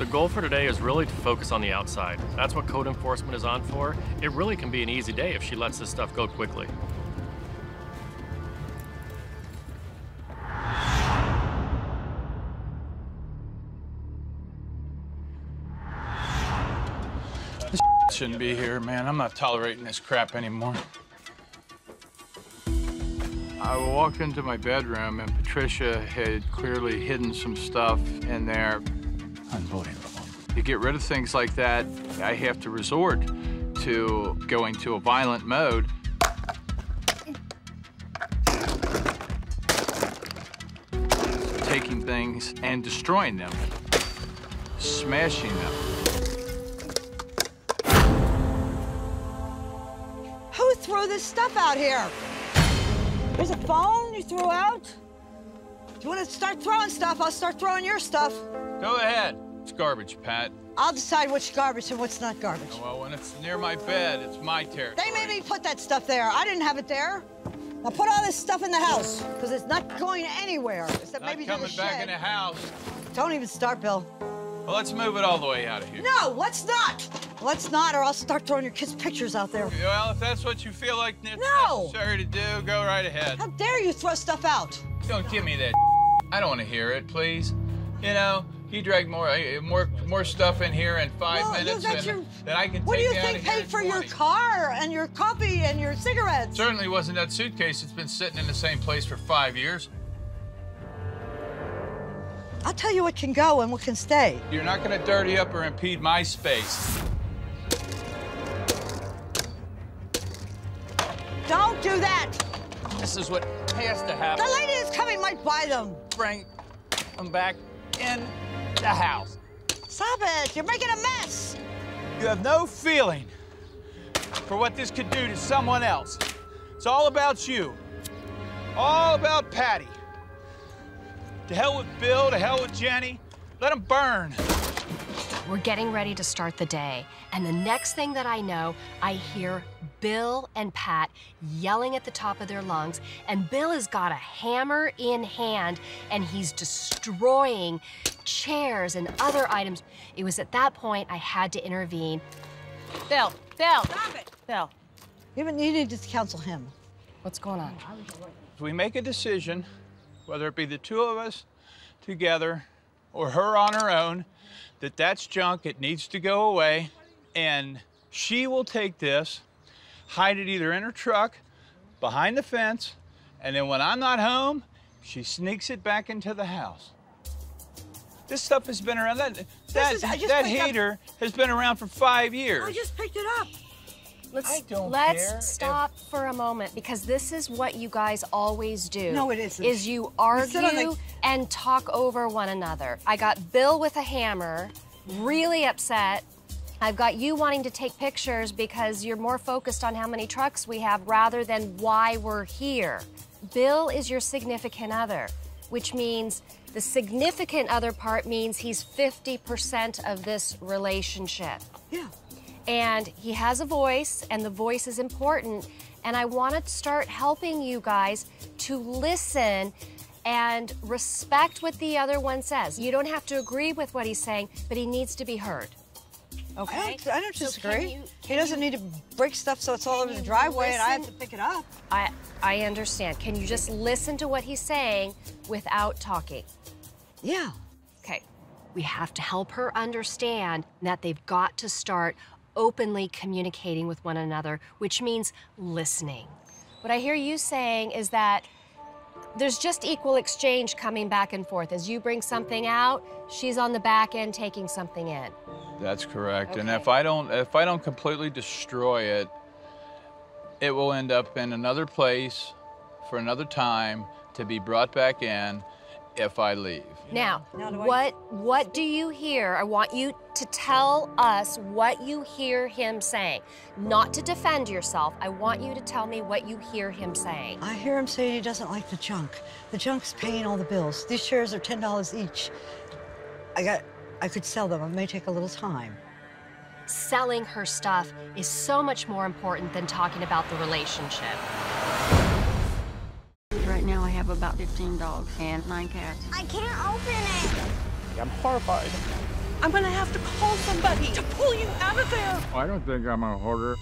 The goal for today is really to focus on the outside. That's what code enforcement is on for. It really can be an easy day if she lets this stuff go quickly. This shouldn't be here, man. I'm not tolerating this crap anymore. I walked into my bedroom and Patricia had clearly hidden some stuff in there. Unbelievable. To get rid of things like that, I have to resort to going to a violent mode. Taking things and destroying them, smashing them. Who threw this stuff out here? There's a phone you threw out? If you want to start throwing stuff, I'll start throwing your stuff. Go ahead. It's garbage, Pat. I'll decide what's garbage and what's not garbage. Oh, well, when it's near my bed, it's my territory. They made me put that stuff there. I didn't have it there. Now put all this stuff in the house, because it's not going anywhere. Except maybe to the shed. Not coming back in the house. Don't even start, Bill. Well, let's move it all the way out of here. No, let's not. Let's not, or I'll start throwing your kids' pictures out there. Well, if that's what you feel like it's necessary to do, go right ahead. How dare you throw stuff out? Don't give me that. I don't want to hear it, please. You know, he dragged more stuff in here in 5 minutes than I can take out of here in 20. What do you think paid for your car and your coffee and your cigarettes? Certainly wasn't that suitcase. It's been sitting in the same place for 5 years. I'll tell you what can go and what can stay. You're not going to dirty up or impede my space. Don't do that. This is what has to happen. The lady that's coming might buy them. Bring them back in the house. Stop it. You're making a mess. You have no feeling for what this could do to someone else. It's all about you. All about Patty. To hell with Bill, to hell with Jenny. Let them burn. We're getting ready to start the day, and the next thing that I know, I hear Bill and Pat yelling at the top of their lungs, and Bill has got a hammer in hand, and he's destroying chairs and other items. It was at that point I had to intervene. Bill, Bill. Stop it. Bill. You need to counsel him. What's going on? We make a decision, whether it be the two of us together or her on her own, that that's junk, it needs to go away, and she will take this, hide it either in her truck, behind the fence, and then when I'm not home, she sneaks it back into the house. This stuff has been around, that heater has been around for 5 years. I just picked it up. Let's stop for a moment, because this is what you guys always do. No, it isn't. Is you argue and talk over one another. I got Bill with a hammer, really upset. I've got you wanting to take pictures because you're more focused on how many trucks we have rather than why we're here. Bill is your significant other, which means the significant other part means he's 50% of this relationship. Yeah. And he has a voice, and the voice is important. And I want to start helping you guys to listen and respect what the other one says. You don't have to agree with what he's saying, but he needs to be heard. Okay? I don't disagree. So he doesn't need to break stuff so it's all over the driveway and I have to pick it up. I understand. Can you just listen to what he's saying without talking? Yeah. Okay. We have to help her understand that they've got to start openly communicating with one another, which means listening. What I hear you saying is that there's just equal exchange coming back and forth. As you bring something out, she's on the back end taking something in. That's correct. Okay. And if I don't completely destroy it, it will end up in another place for another time to be brought back in if I leave. Now, what do you hear? I want you to tell us what you hear him saying. Not to defend yourself. I want you to tell me what you hear him saying. I hear him saying he doesn't like the junk. The junk's paying all the bills. These shares are $10 each. I could sell them. It may take a little time. Selling her stuff is so much more important than talking about the relationship. Right now I have about 15 dogs and 9 cats. I can't open it. I'm horrified. I'm gonna have to call somebody to pull you out of there. I don't think I'm a hoarder.